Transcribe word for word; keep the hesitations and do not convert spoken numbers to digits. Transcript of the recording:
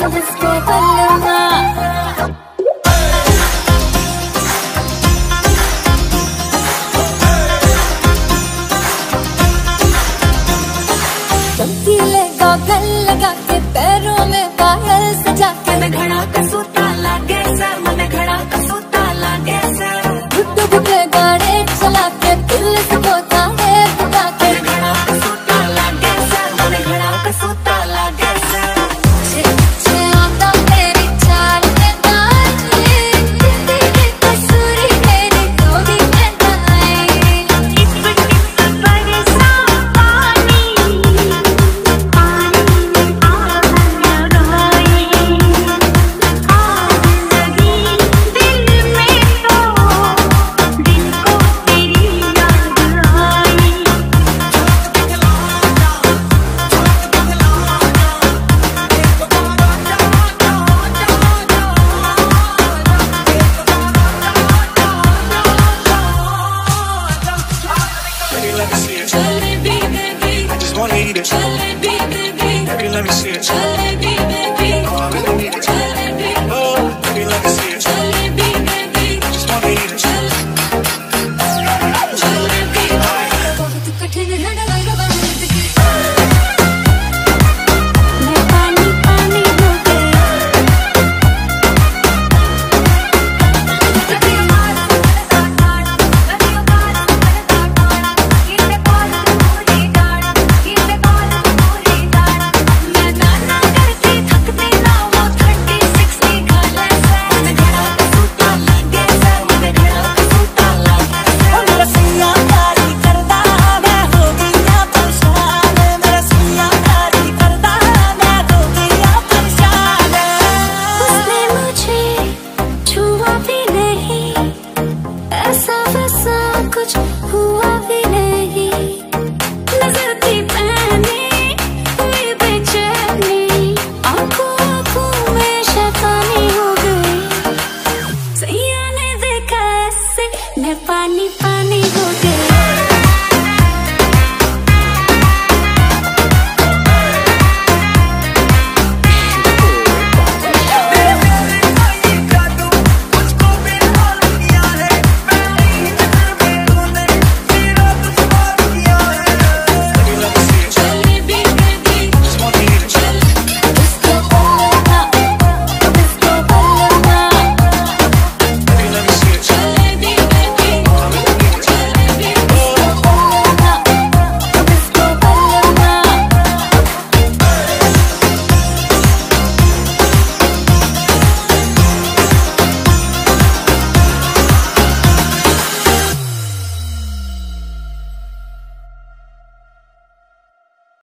Jalebi, baby, I just want to eat it. Jalebi, baby, baby, let me see it. Jalebi.